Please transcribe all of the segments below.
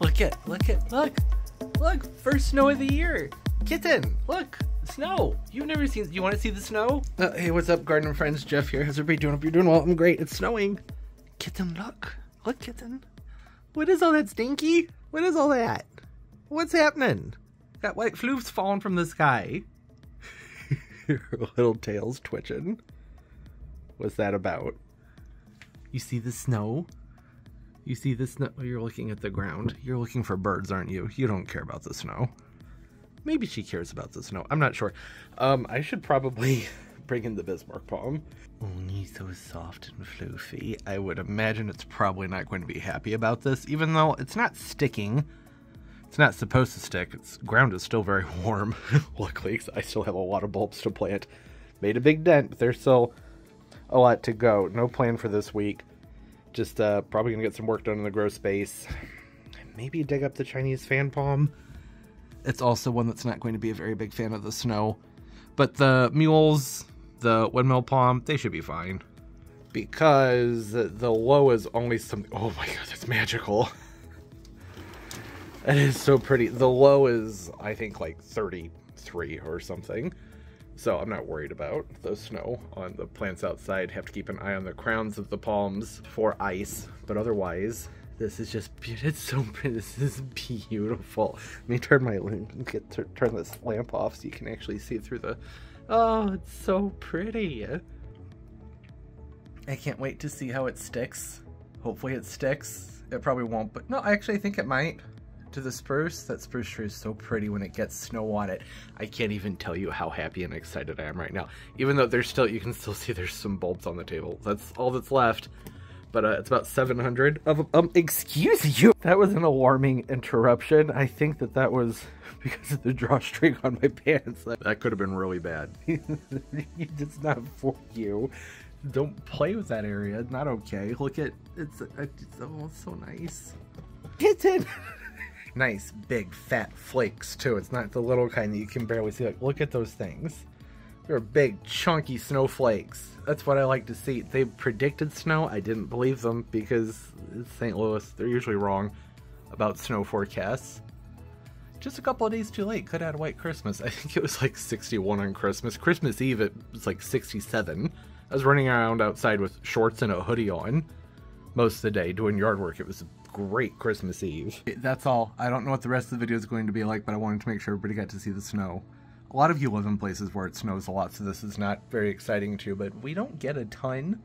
Look, first snow of the year. Kitten, look, snow. You've never seen, you want to see the snow? Hey, what's up, garden friends? Jeff here. How's everybody doing? Hope you're doing well. I'm great. It's snowing. Kitten, look. Look, kitten. What is all that stinky? What is all that? What's happening? Got white floofs falling from the sky. Her little tail's twitching. What's that about? You see the snow? You see the snow? You're looking at the ground. You're looking for birds, aren't you? You don't care about the snow. Maybe she cares about the snow. I'm not sure. I should probably bring in the Bismarck palm. Only so soft and floofy. I would imagine it's probably not going to be happy about this, even though it's not sticking. It's not supposed to stick. Its ground is still very warm, luckily, because I still have a lot of bulbs to plant. Made a big dent, but there's still a lot to go. No plan for this week. Just probably going to get some work done in the grow space. Maybe dig up the Chinese fan palm. It's also one that's not going to be a very big fan of the snow. But the mules, the windmill palm, they should be fine. Because the low is only something... Oh my god, that's magical. That is so pretty. The low is, I think, like 33 or something. So I'm not worried about the snow on the plants outside. Have to keep an eye on the crowns of the palms for ice. But otherwise, this is just beautiful. It's so pretty. This is beautiful. Let me turn my turn this lamp off so you can actually see through the... Oh, it's so pretty. I can't wait to see how it sticks. Hopefully it sticks. It probably won't, but no, actually I think it might. To the spruce, that spruce tree is so pretty when it gets snow on it. I can't even tell you how happy and excited I am right now. Even though there's still, you can still see there's some bulbs on the table. That's all that's left. But it's about 700 of them. Excuse you! That was an alarming interruption. I think that was because of the drawstring on my pants. That could have been really bad. It's not for you. Don't play with that area. Not okay. Look at, oh, it's so nice. Kitten! Nice big fat flakes too. It's not the little kind that you can barely see. Like, look at those things. They're big chunky snowflakes. That's what I like to see. They predicted snow. I didn't believe them because it's St. Louis. They're usually wrong about snow forecasts. Just a couple of days too late. Could have had a white Christmas. I think it was like 61 on Christmas. Christmas Eve it was like 67. I was running around outside with shorts and a hoodie on most of the day doing yard work. It was great Christmas Eve. That's all. I don't know what the rest of the video is going to be like, but I wanted to make sure everybody got to see the snow. A lot of you live in places where it snows a lot, so this is not very exciting to you, but we don't get a ton,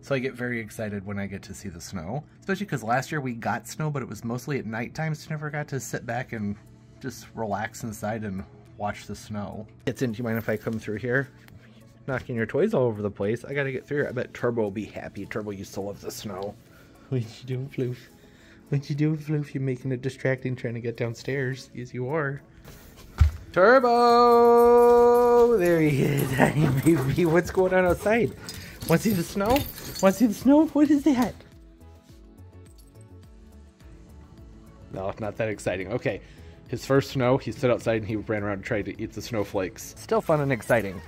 so I get very excited when I get to see the snow. Especially because last year we got snow, but it was mostly at nighttime, so I never got to sit back and just relax inside and watch the snow. It's in, do you mind if I come through here? Knocking your toys all over the place. I gotta get through here. I bet Turbo will be happy. Turbo used to love the snow. What you doing, Floof? What you doing, Floof? You're making it distracting trying to get downstairs. Yes, you are. Turbo! There he is. Hey, baby. What's going on outside? Want to see the snow? Want to see the snow? What is that? No, not that exciting. Okay. His first snow, he stood outside and he ran around and tried to eat the snowflakes. Still fun and exciting.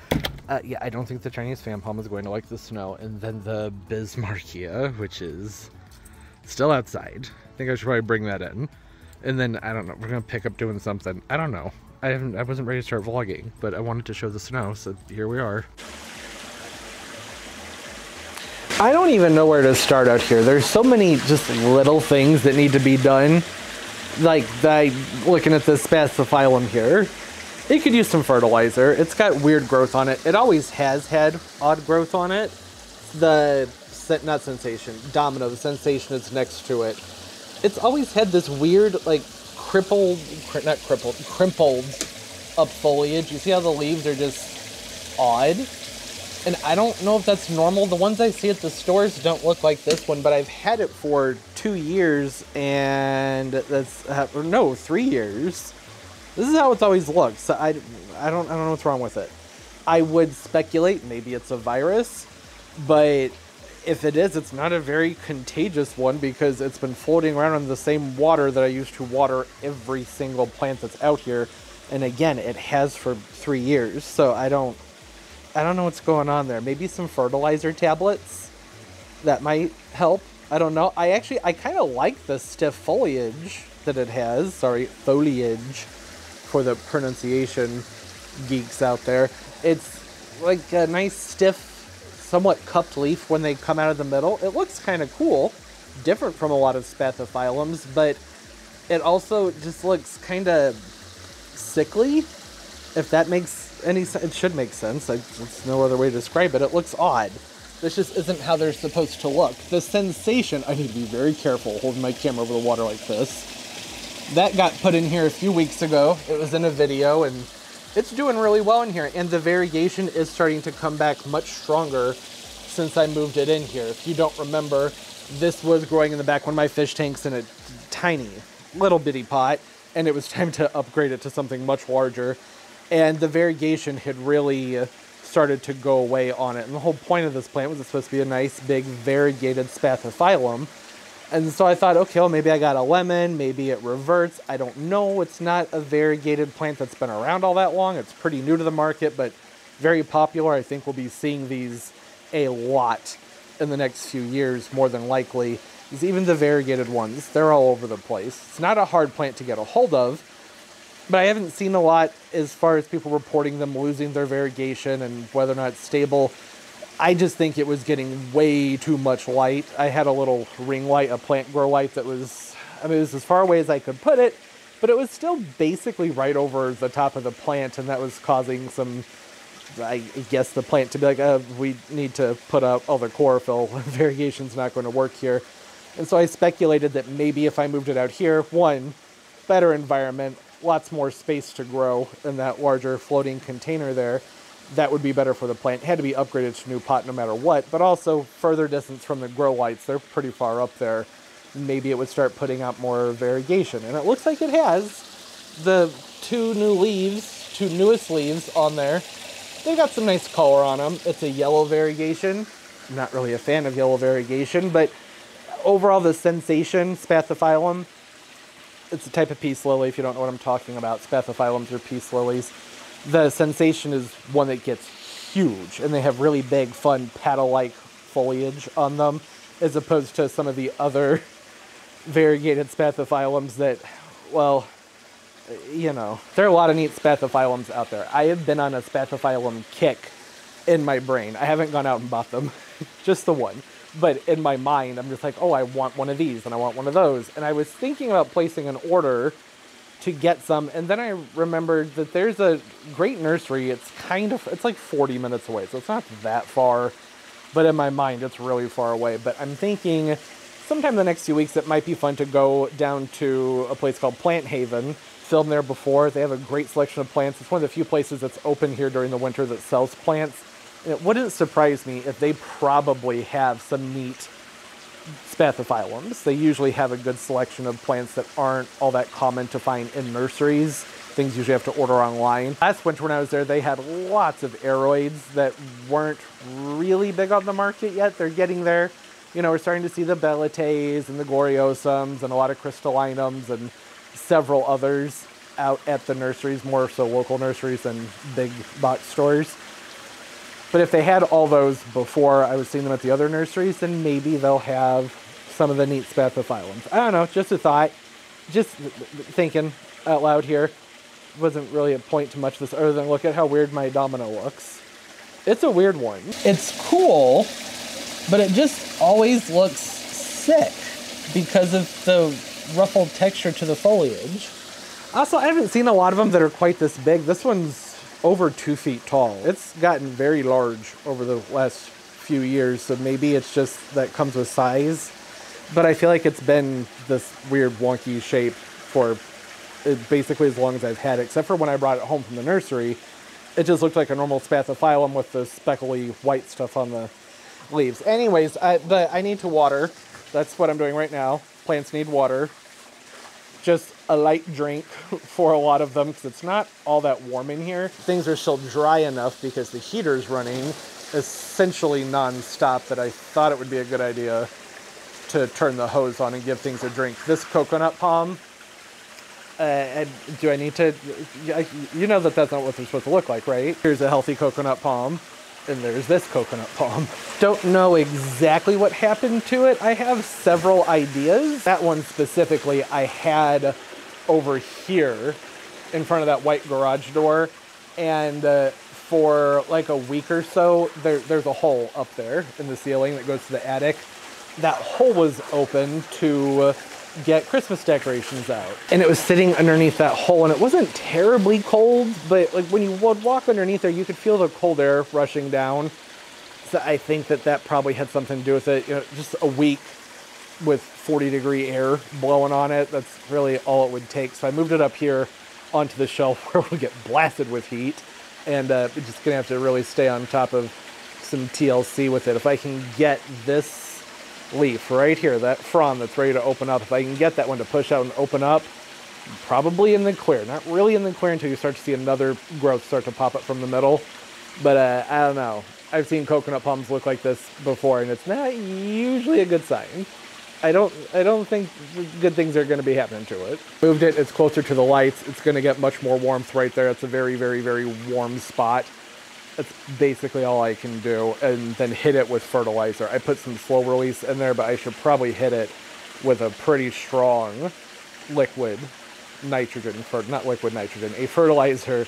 Yeah, I don't think the Chinese fan palm is going to like the snow. And then the Bismarckia, which is... still outside. I think I should probably bring that in. And then, I don't know, we're going to pick up doing something. I don't know. I wasn't ready to start vlogging, but I wanted to show the snow, so here we are. I don't even know where to start out here. There's so many just little things that need to be done. Like, looking at this spathophyllum here. It could use some fertilizer. It's got weird growth on it. It always has had odd growth on it. The... not Sensation, Domino, the Sensation is next to it. It's always had this weird, like, crimpled up foliage. You see how the leaves are just odd? And I don't know if that's normal. The ones I see at the stores don't look like this one, but I've had it for 2 years, and that's, no, 3 years. This is how it's always looked, so I don't know what's wrong with it. I would speculate maybe it's a virus, but... if it is, it's not a very contagious one because it's been floating around in the same water that I used to water every single plant that's out here. And again, it has for 3 years. So I don't know what's going on there. Maybe some fertilizer tablets that might help. I don't know. I kind of like the stiff foliage. that it has, sorry, foliage for the pronunciation geeks out there. It's like a nice stiff, somewhat cupped leaf when they come out of the middle. It looks kind of cool, different from a lot of spathophyllums, but it also just looks kind of sickly, if that makes any sense. It should make sense. There's no other way to describe it. It looks odd. This just isn't how they're supposed to look. The sensation, I need to be very careful holding my camera over the water like this. That got put in here a few weeks ago. It was in a video and it's doing really well in here. And the variegation is starting to come back much stronger since I moved it in here. If you don't remember, this was growing in the back one of my fish tanks in a tiny little bitty pot. And it was time to upgrade it to something much larger. And the variegation had really started to go away on it. And the whole point of this plant was it's supposed to be a nice, big, variegated spathophyllum. And so I thought, okay, well, maybe I got a lemon, maybe it reverts. I don't know. It's not a variegated plant that's been around all that long. It's pretty new to the market, but very popular. I think we'll be seeing these a lot in the next few years, more than likely. Because even the variegated ones, they're all over the place. It's not a hard plant to get a hold of. But I haven't seen a lot as far as people reporting them losing their variegation and whether or not it's stable. I just think it was getting way too much light. I had a little ring light, a plant grow light that was, I mean, it was as far away as I could put it, but it was still basically right over the top of the plant, and that was causing some, I guess, the plant to be like, we need to put out all the chlorophyll. Variegation's not going to work here. And so I speculated that maybe if I moved it out here, one, better environment, lots more space to grow in that larger floating container there. That would be better for the plant. It had to be upgraded to a new pot no matter what, but also further distance from the grow lights. They're pretty far up there. Maybe it would start putting out more variegation. And it looks like it has. The two newest leaves on there, they've got some nice color on them. It's a yellow variegation. I'm not really a fan of yellow variegation, but overall the Sensation spathophyllum, it's a type of peace lily, if you don't know what I'm talking about. Spathophyllums are peace lilies. The Sensation is one that gets huge, and they have really big, fun, paddle-like foliage on them, as opposed to some of the other variegated spathophyllums that, well, you know, there are a lot of neat spathophyllums out there. I have been on a spathophyllum kick in my brain. I haven't gone out and bought them, just the one. But in my mind, I'm just like, oh, I want one of these and I want one of those. And I was thinking about placing an order to get some. And then I remembered that there's a great nursery. It's like 40 minutes away. So it's not that far, but in my mind, it's really far away. But I'm thinking sometime in the next few weeks, it might be fun to go down to a place called Plant Haven. Filmed there before. They have a great selection of plants. It's one of the few places that's open here during the winter that sells plants. It wouldn't surprise me if they probably have some neat spathophyllums. They usually have a good selection of plants that aren't all that common to find in nurseries. Things usually have to order online. Last winter when I was there, they had lots of aeroids that weren't really big on the market yet. They're getting there. You know, we're starting to see the bellates and the gloriosums and a lot of crystallinums and several others out at the nurseries, more so local nurseries than big box stores. But if they had all those before I was seeing them at the other nurseries, then maybe they'll have some of the neat spathophyllums. I don't know, just a thought, just thinking out loud here. Wasn't really a point to much of this other than look at how weird my domino looks. It's a weird one. It's cool, but it just always looks sick because of the ruffled texture to the foliage. Also, I haven't seen a lot of them that are quite this big. This one's over 2 feet tall. It's gotten very large over the last few years, so maybe it's just that comes with size. But I feel like it's been this weird wonky shape for basically as long as I've had it, except for when I brought it home from the nursery. It just looked like a normal spathophyllum with the speckly white stuff on the leaves. Anyways, but I need to water. That's what I'm doing right now. Plants need water. Just a light drink for a lot of them because it's not all that warm in here. Things are still dry enough because the heater's running essentially non-stop that I thought it would be a good idea to turn the hose on and give things a drink. This coconut palm, and do I need to, you know that that's not what they're supposed to look like, right? Here's a healthy coconut palm. and there's this coconut palm. Don't know exactly what happened to it. I have several ideas. That one specifically I had over here in front of that white garage door, and for like a week or so, there's a hole up there in the ceiling that goes to the attic. That hole was open to get Christmas decorations out. And it was sitting underneath that hole, and it wasn't terribly cold, but like when you would walk underneath there, you could feel the cold air rushing down. So I think that that probably had something to do with it. You know, just a week with 40-degree air blowing on it, that's really all it would take. So I moved it up here onto the shelf where it would get blasted with heat, and we're just gonna have to really stay on top of some TLC with it. If I can get this leaf right here, that frond that's ready to open up, if I can get that one to push out and open up, probably in the clear. Not really in the clear until you start to see another growth start to pop up from the middle. But I don't know. I've seen coconut palms look like this before, and it's not usually a good sign. I don't think good things are going to be happening to it. Moved it, it's closer to the lights. It's going to get much more warmth right there. It's a very, very, very warm spot. That's basically all I can do, and then hit it with fertilizer. I put some slow release in there, but I should probably hit it with a pretty strong liquid nitrogen, not liquid nitrogen, a fertilizer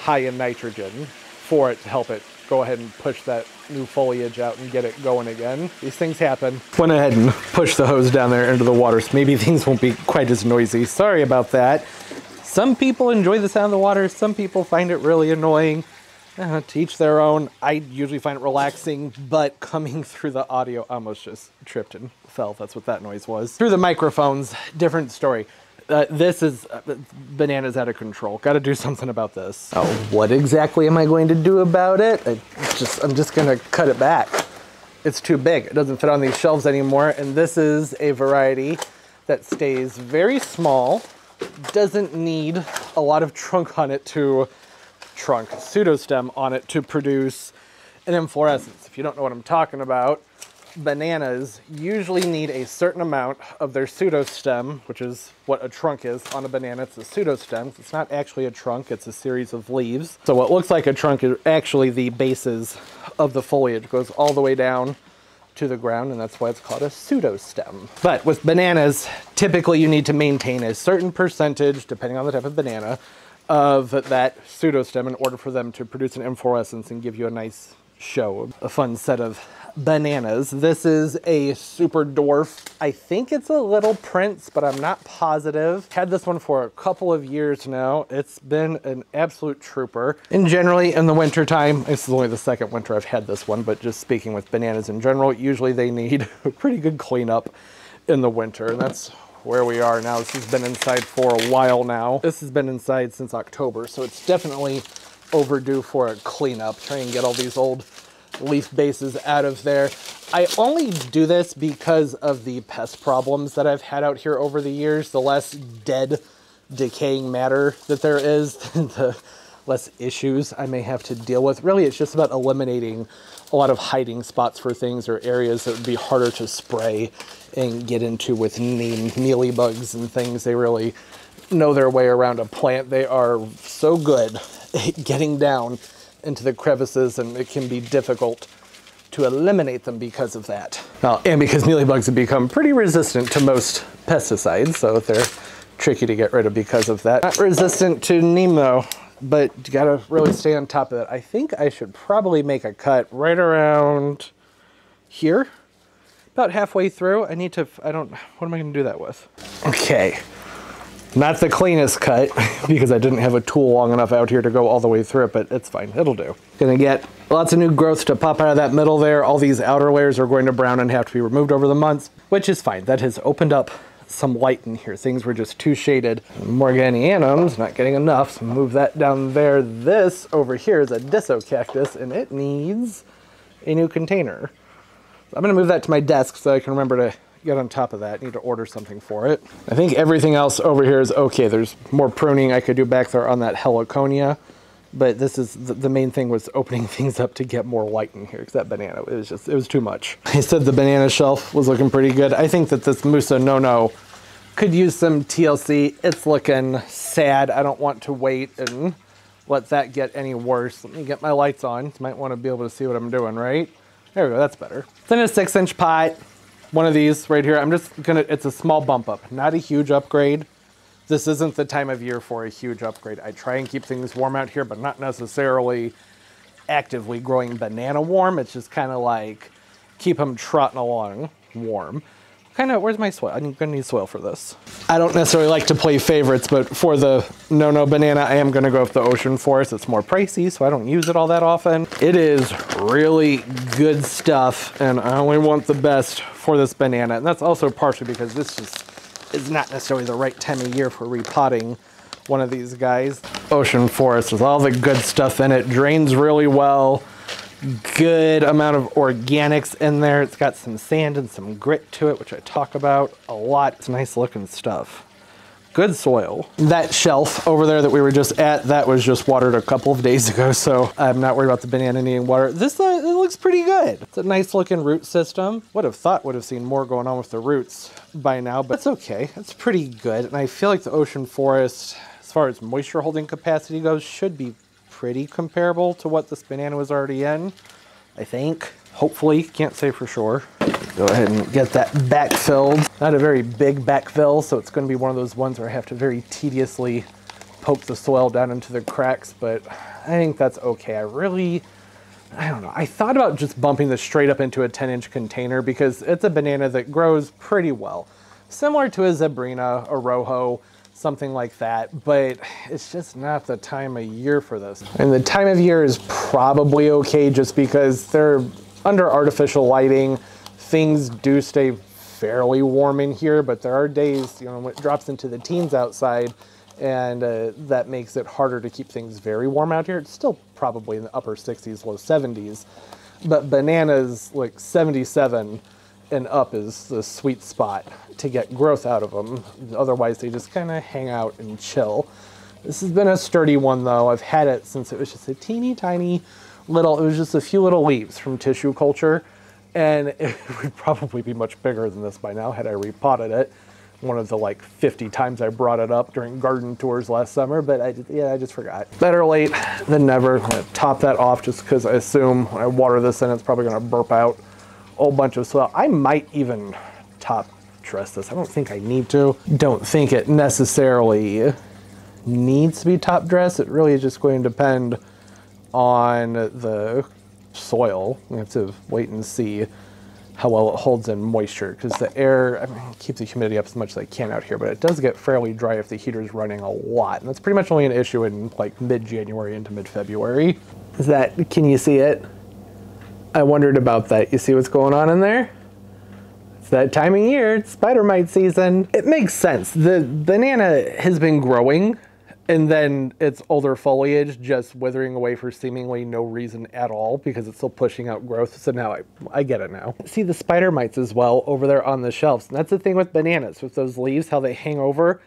high in nitrogen for it to help it go ahead and push that new foliage out and get it going again. These things happen. Went ahead and pushed the hose down there into the water, so maybe things won't be quite as noisy. Sorry about that. Some people enjoy the sound of the water. Some people find it really annoying. To each their own. I usually find it relaxing, but coming through the audio, I almost just tripped and fell. That's what that noise was. Through the microphones, different story. This is, banana's out of control. Gotta do something about this. Oh, what exactly am I going to do about it? I'm just gonna cut it back. It's too big. It doesn't fit on these shelves anymore. And this is a variety that stays very small, doesn't need a lot of trunk on it to pseudostem on it to produce an inflorescence. If you don't know what I'm talking about, bananas usually need a certain amount of their pseudostem, which is what a trunk is on a banana. It's a pseudostem. It's not actually a trunk, it's a series of leaves. So what looks like a trunk is actually the bases of the foliage. It goes all the way down to the ground, and that's why it's called a pseudostem. But with bananas, typically you need to maintain a certain percentage, depending on the type of banana, of that pseudostem in order for them to produce an inflorescence and give you a nice show. A fun set of bananas. This is a super dwarf. I think it's a little prince, but I'm not positive. Had this one for a couple of years now. It's been an absolute trooper. And generally in the winter time, this is only the second winter I've had this one, but just speaking with bananas in general, usually they need a pretty good cleanup in the winter. And that's where we are now. This has been inside for a while now. This has been inside since October, so it's definitely overdue for a cleanup. Try and get all these old leaf bases out of there. I only do this because of the pest problems that I've had out here over the years. The less dead, decaying matter that there is, the less issues I may have to deal with. Really, it's just about eliminating a lot of hiding spots for things or areas that would be harder to spray and get into with mealy bugs and things. They really know their way around a plant. They are so good at getting down into the crevices, and it can be difficult to eliminate them because of that. And because mealy bugs have become pretty resistant to most pesticides, so they're tricky to get rid of because of that. Not resistant to Nemo, but you gotta really stay on top of that. I think I should probably make a cut right around here, about halfway through. I need to, what am I gonna do that with? Okay, not the cleanest cut because I didn't have a tool long enough out here to go all the way through it, but it's fine, it'll do. Gonna get lots of new growth to pop out of that middle there. All these outer layers are going to brown and have to be removed over the months, which is fine. That has opened up some light in here. Things were just too shaded. Morganianum's not getting enough, so move that down there. This over here is a Disocactus, and it needs a new container. So I'm gonna move that to my desk so I can remember to get on top of that. I need to order something for it. I think everything else over here is okay. There's more pruning I could do back there on that heliconia, but this is the main thing, was opening things up to get more light in here, because that banana, it was too much. I said the banana shelf was looking pretty good. I think that this musa no-no could use some TLC. It's looking sad. I don't want to wait and let that get any worse. Let me get my lights on. You might want to be able to see what I'm doing, right? There we go, that's better. It's in a 6-inch pot, one of these right here. I'm just gonna, it's a small bump up, not a huge upgrade. This isn't the time of year for a huge upgrade. I try and keep things warm out here, but not necessarily actively growing banana warm. It's just kind of like, keep them trotting along warm. Kind of, where's my soil? I'm gonna need soil for this. I don't necessarily like to play favorites, but for the no-no banana, I am gonna go with the ocean forest. It's more pricey, so I don't use it all that often. It is really good stuff, and I only want the best for this banana. And that's also partially because this just is not necessarily the right time of year for repotting one of these guys. Ocean forest with all the good stuff in it, drains really well. Good amount of organics in there. It's got some sand and some grit to it, which I talk about a lot. It's nice looking stuff. Good soil. That shelf over there that we were just at, that was just watered a couple of days ago, so I'm not worried about the banana needing water. This it looks pretty good. It's a nice looking root system. Would have thought would have seen more going on with the roots by now, but it's okay. It's pretty good. And I feel like the ocean forest, as far as moisture holding capacity goes, should be pretty comparable to what this banana was already in, I think. Hopefully, can't say for sure. Go ahead and get that back filled. Not a very big back fill, so it's gonna be one of those ones where I have to very tediously poke the soil down into the cracks, but I think that's okay. I don't know. I thought about just bumping this straight up into a 10-inch container because it's a banana that grows pretty well. Similar to a Zabrina, a Rojo, something like that, but it's just not the time of year for this. And the time of year is probably okay just because they're under artificial lighting. Things do stay fairly warm in here, but there are days, you know, when it drops into the teens outside, and that makes it harder to keep things very warm out here. It's still probably in the upper 60s, low 70s, but bananas like 77 and up is the sweet spot to get growth out of them. Otherwise, they just kind of hang out and chill. This has been a sturdy one, though. I've had it since it was just a teeny tiny little, it was just a few little leaves from tissue culture, and it would probably be much bigger than this by now had I repotted it. One of the like 50 times I brought it up during garden tours last summer, but I just forgot. Better late than never. I'm gonna top that off just because I assume when I water this in, it's probably gonna burp out whole bunch of soil. I might even top dress this. I don't think I need to. Don't think it necessarily needs to be top dressed. It really is just going to depend on the soil. We have to wait and see how well it holds in moisture because the air, I mean, keep the humidity up as much as I can out here, but it does get fairly dry if the heater's running a lot. And that's pretty much only an issue in like mid-January into mid-February. Is that, can you see it? I wondered about that. You see what's going on in there? It's that time of year, it's spider mite season. It makes sense. The banana has been growing and then its older foliage just withering away for seemingly no reason at all because it's still pushing out growth. So now I get it now. See the spider mites as well over there on the shelves. And that's the thing with bananas, with those leaves, how they hang over.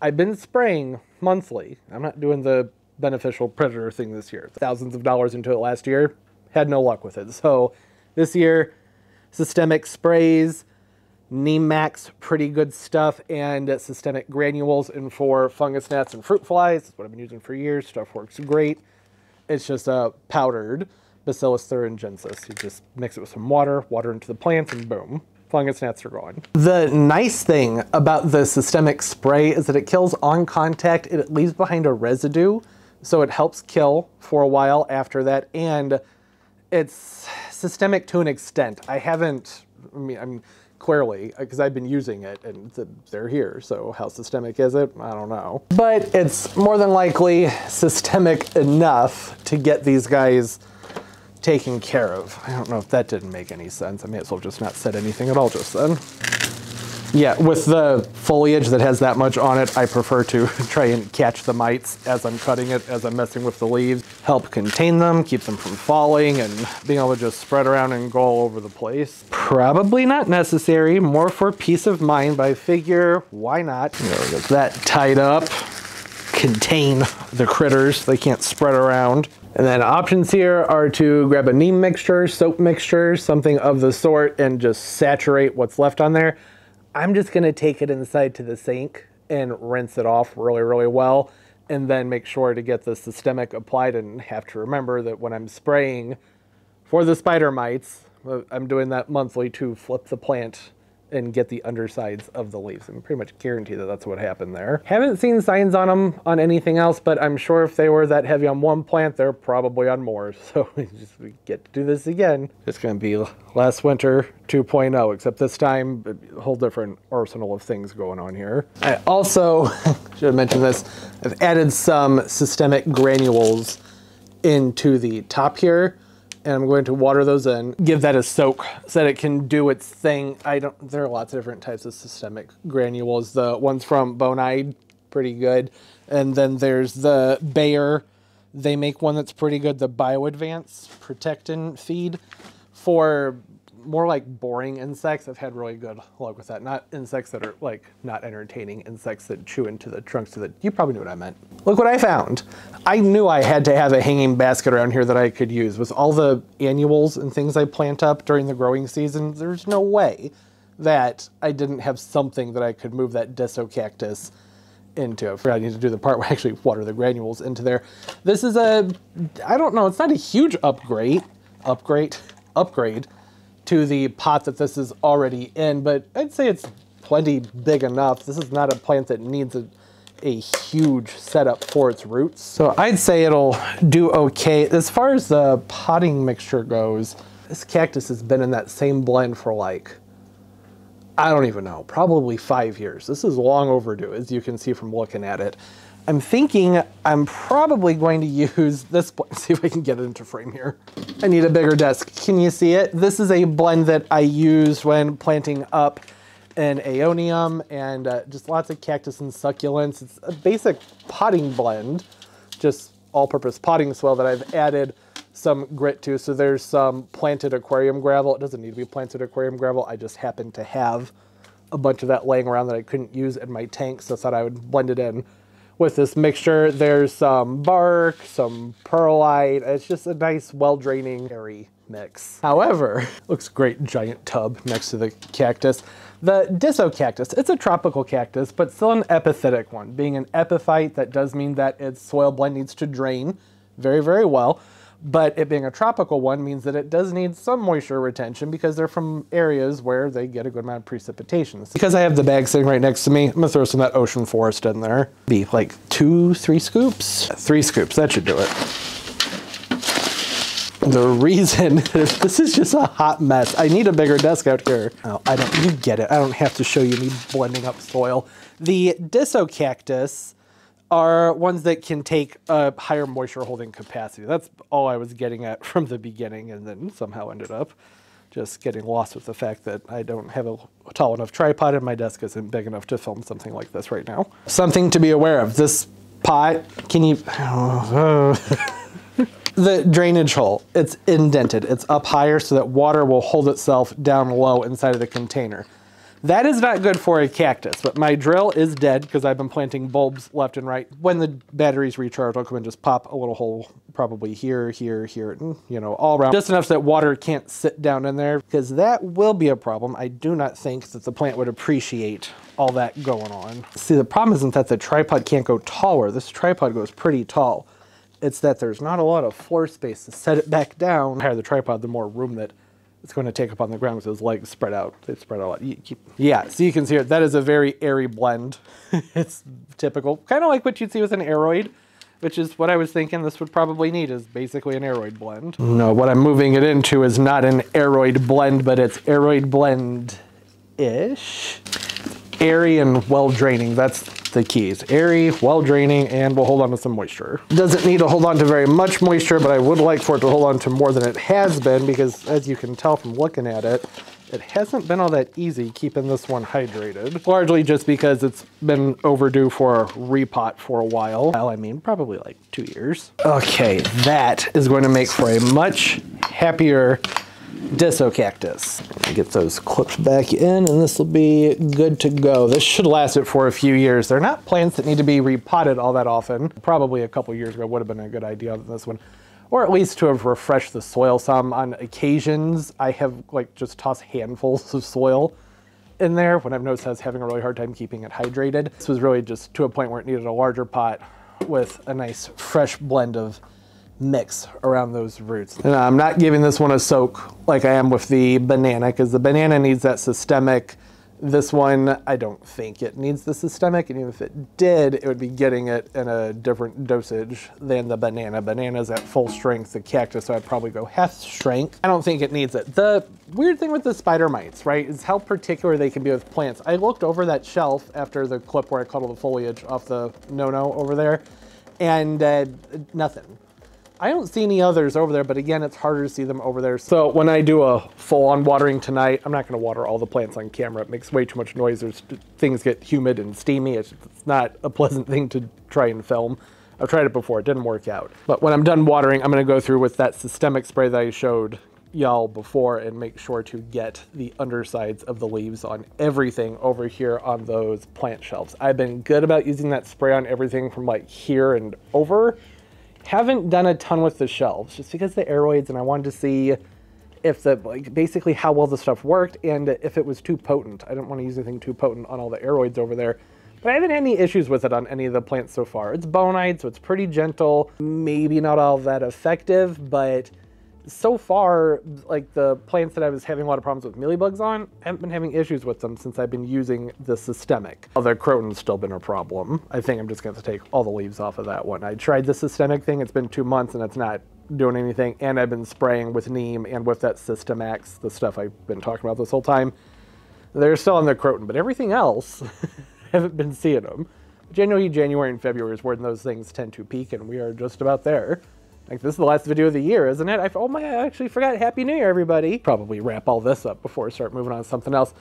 I've been spraying monthly. I'm not doing the beneficial predator thing this year. Thousands of dollars into it last year. Had no luck with it. So this year, systemic sprays, Neemax, pretty good stuff, and systemic granules and for fungus gnats and fruit flies. That's what I've been using for years. Stuff works great. It's just powdered Bacillus thuringiensis. You just mix it with some water into the plants, and boom, fungus gnats are gone. The nice thing about the systemic spray is that it kills on contact. It leaves behind a residue, so it helps kill for a while after that, and it's systemic to an extent. I mean, clearly, because I've been using it and they're here, so how systemic is it? I don't know. But it's more than likely systemic enough to get these guys taken care of. I don't know if that didn't make any sense. I may as well just not said anything at all just then. Yeah, with the foliage that has that much on it, I prefer to try and catch the mites as I'm cutting it, as I'm messing with the leaves. Help contain them, keep them from falling, and being able to just spread around and go all over the place. Probably not necessary, more for peace of mind, but I figure, why not? There we go. That tied up. Contain the critters, they can't spread around. And then options here are to grab a neem mixture, soap mixture, something of the sort, and just saturate what's left on there. I'm just gonna take it inside to the sink and rinse it off really well and then make sure to get the systemic applied, and have to remember that when I'm spraying for the spider mites, I'm doing that monthly to flip the plant and get the undersides of the leaves. I can pretty much guarantee that that's what happened there. Haven't seen signs on them on anything else, but I'm sure if they were that heavy on one plant, they're probably on more. So we get to do this again. It's gonna be last winter 2.0, except this time, a whole different arsenal of things going on here. I also should have mentioned this. I've added some systemic granules into the top here, and I'm going to water those in, give that a soak so that it can do its thing. There are lots of different types of systemic granules. The ones from Bonide, pretty good. And then there's the Bayer. They make one that's pretty good, the BioAdvance Protectin Feed for more like boring insects. I've had really good luck with that. Not insects that are like not entertaining, insects that chew into the trunks so that you probably knew what I meant. Look what I found. I knew I had to have a hanging basket around here that I could use. With all the annuals and things I plant up during the growing season, there's no way that I didn't have something that I could move that Disocactus into. I forgot I need to do the part where I actually water the granules into there. This is a, I don't know, it's not a huge upgrade to the pot that this is already in, but I'd say it's plenty big enough. This is not a plant that needs a huge setup for its roots. So I'd say it'll do okay. As far as the potting mixture goes, this cactus has been in that same blend for like, I don't even know, probably 5 years. This is long overdue, as you can see from looking at it. I'm thinking I'm probably going to use this, see if I can get it into frame here. I need a bigger desk. Can you see it? This is a blend that I used when planting up an aeonium and just lots of cactus and succulents. It's a basic potting blend, just all-purpose potting soil that I've added some grit to. So there's some planted aquarium gravel. It doesn't need to be planted aquarium gravel. I just happen to have a bunch of that laying around that I couldn't use in my tank, so I thought I would blend it in with this mixture. There's some bark, some perlite. It's just a nice, well-draining, airy mix. However, looks great giant tub next to the cactus. The Disocactus, it's a tropical cactus, but still an epiphytic one. Being an epiphyte, that does mean that its soil blend needs to drain very, very well. But it being a tropical one means that it does need some moisture retention because they're from areas where they get a good amount of precipitation. Because I have the bag sitting right next to me, I'm gonna throw some of that ocean forest in there. Be like three scoops? 3 scoops, that should do it. The reason, this is just a hot mess. I need a bigger desk out here. Oh, you get it. I don't have to show you me blending up soil. The Disocactus are ones that can take a higher moisture holding capacity. That's all I was getting at from the beginning, and then somehow ended up just getting lost with the fact that I don't have a tall enough tripod and my desk isn't big enough to film something like this right now. Something to be aware of. This pot, can you, the drainage hole, it's indented. It's up higher so that water will hold itself down low inside of the container. That is not good for a cactus, but my drill is dead because I've been planting bulbs left and right. When the batteries recharge, I'll come and just pop a little hole probably here, here, here, and you know, all around. Just enough so that water can't sit down in there because that will be a problem. I do not think that the plant would appreciate all that going on. See, the problem isn't that the tripod can't go taller. This tripod goes pretty tall. It's that there's not a lot of floor space to set it back down. The higher the tripod, the more room that it's going to take up on the ground with those legs spread out. They spread out a lot. Yeah, so you can see here, that is a very airy blend. It's typical, kind of like what you'd see with an aeroid, which is what I was thinking this would probably need, is basically an aeroid blend. No, what I'm moving it into is not an aeroid blend, but it's aeroid blend-ish. Airy and well-draining, that's the key. It's airy, well-draining, and will hold on to some moisture. Doesn't need to hold on to very much moisture, but I would like for it to hold on to more than it has been, because as you can tell from looking at it, it hasn't been all that easy keeping this one hydrated. Largely just because it's been overdue for a repot for a while. Well, I mean, probably like 2 years. Okay, that is going to make for a much happier Disocactus. Get those clips back in, and this will be good to go. This should last it for a few years. They're not plants that need to be repotted all that often. Probably a couple years ago would have been a good idea on this one, or at least to have refreshed the soil some. On occasions, I have like just tossed handfuls of soil in there when I've noticed I was having a really hard time keeping it hydrated. This was really just to a point where it needed a larger pot with a nice fresh blend of mix around those roots. And I'm not giving this one a soak like I am with the banana, because the banana needs that systemic. This one, I don't think it needs the systemic, and even if it did, it would be getting it in a different dosage than the banana. Banana's at full strength, the cactus, so I'd probably go half strength. I don't think it needs it. The weird thing with the spider mites, right, is how particular they can be with plants. I looked over that shelf after the clip where I cut all the foliage off the no-no over there, and nothing. I don't see any others over there, but again, it's harder to see them over there. So when I do a full-on watering tonight, I'm not gonna water all the plants on camera. It makes way too much noise. There's, things get humid and steamy. It's not a pleasant thing to try and film. I've tried it before, it didn't work out. But when I'm done watering, I'm gonna go through with that systemic spray that I showed y'all before and make sure to get the undersides of the leaves on everything over here on those plant shelves. I've been good about using that spray on everything from like here and over. Haven't done a ton with the shelves just because the aeroids, and I wanted to see if the, like, basically how well the stuff worked and if it was too potent. I didn't want to use anything too potent on all the aeroids over there, but I haven't had any issues with it on any of the plants so far. It's Bonide, so it's pretty gentle, maybe not all that effective, but so far, like the plants that I was having a lot of problems with mealybugs on, I haven't been having issues with them since I've been using the systemic. Although croton's still been a problem. I think I'm just gonna have to take all the leaves off of that one. I tried the systemic thing, it's been 2 months and it's not doing anything. And I've been spraying with neem and with that Systemax, the stuff I've been talking about this whole time. They're still on the croton, but everything else, I haven't been seeing them. January and February is when those things tend to peak, and we are just about there. Like, this is the last video of the year, isn't it? Oh my, I actually forgot. Happy New Year, everybody. Probably wrap all this up before I start moving on to something else.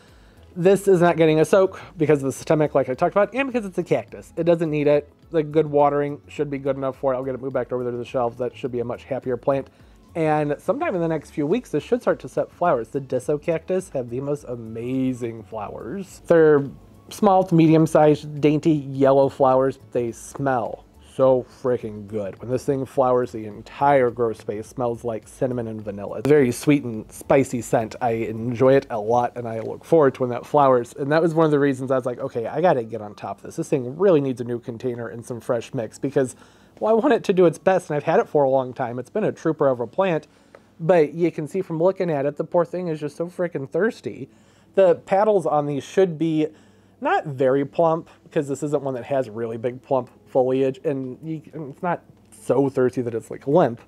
This is not getting a soak because of the systemic, like I talked about, and because it's a cactus. It doesn't need it. The good watering should be good enough for it. I'll get it moved back over there to the shelves. That should be a much happier plant. And sometime in the next few weeks, this should start to set flowers. The Disocactus have the most amazing flowers. They're small to medium-sized, dainty yellow flowers. They smell so freaking good. When this thing flowers, the entire grow space smells like cinnamon and vanilla. It's a very sweet and spicy scent. I enjoy it a lot, and I look forward to when that flowers. And that was one of the reasons I was like, okay, I gotta get on top of this. This thing really needs a new container and some fresh mix because, well, I want it to do its best, and I've had it for a long time. It's been a trooper of a plant, but you can see from looking at it, the poor thing is just so freaking thirsty. The paddles on these should be not very plump, because this isn't one that has really big plump foliage, and it's not so thirsty that it's like limp,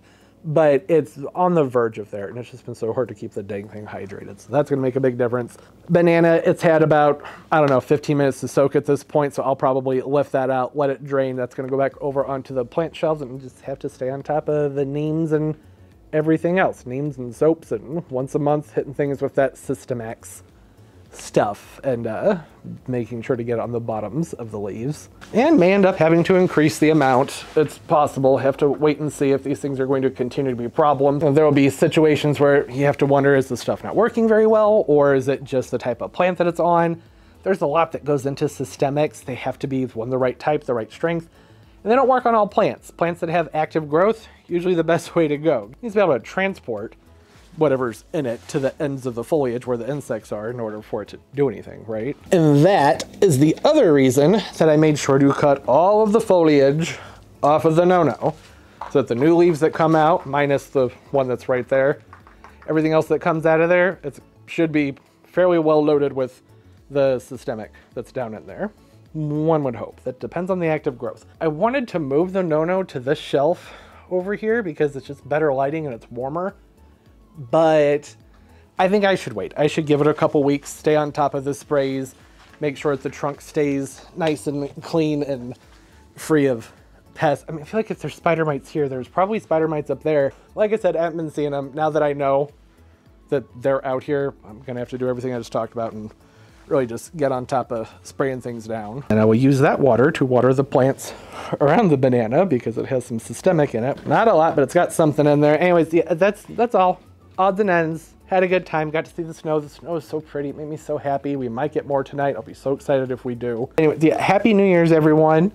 but it's on the verge of there, and it's just been so hard to keep the dang thing hydrated. So that's gonna make a big difference. Banana, it's had about, I don't know, 15 minutes to soak at this point, so I'll probably lift that out, let it drain. That's gonna go back over onto the plant shelves, and just have to stay on top of the neems and everything else. Neems and soaps, and once a month hitting things with that Systemax stuff, and making sure to get on the bottoms of the leaves, and may end up having to increase the amount. It's possible. Have to wait and see if these things are going to continue to be problems. There will be situations where you have to wonder, is the stuff not working very well, or is it just the type of plant that it's on? There's a lot that goes into systemics. They have to be one, the right type, the right strength, and they don't work on all plants. Plants that have active growth, usually the best way to go. You need to be able to transport whatever's in it to the ends of the foliage where the insects are in order for it to do anything, right? And that is the other reason that I made sure to cut all of the foliage off of the no-no, so that the new leaves that come out, minus the one that's right there, everything else that comes out of there, it should be fairly well loaded with the systemic that's down in there. One would hope. That depends on the active growth. I wanted to move the no-no to this shelf over here because it's just better lighting and it's warmer. But I think I should wait. I should give it a couple weeks, stay on top of the sprays, make sure that the trunk stays nice and clean and free of pests. I mean, I feel like if there's spider mites here, there's probably spider mites up there. Like I said, I haven't been seeing them. Now that I know that they're out here, I'm gonna have to do everything I just talked about and really just get on top of spraying things down. And I will use that water to water the plants around the banana because it has some systemic in it. Not a lot, but it's got something in there. Anyways, yeah, that's all. Odds and ends, had a good time, got to see the snow. The snow is so pretty, it made me so happy. We might get more tonight. I'll be so excited if we do. Anyway, yeah, Happy New Year's, everyone.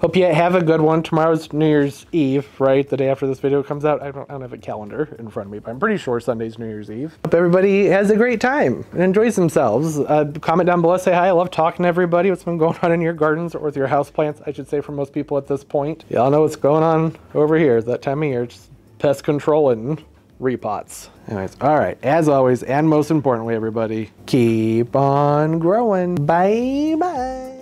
Hope you have a good one. Tomorrow's New Year's Eve, right? The day after this video comes out. I don't have a calendar in front of me, but I'm pretty sure Sunday's New Year's Eve. Hope everybody has a great time and enjoys themselves. Comment down below, say hi. I love talking to everybody. What's been going on in your gardens or with your houseplants, I should say, for most people at this point. Y'all know what's going on over here. That time of year, just pest control and repots. Anyways, all right. As always, and most importantly, everybody, keep on growing. Bye-bye.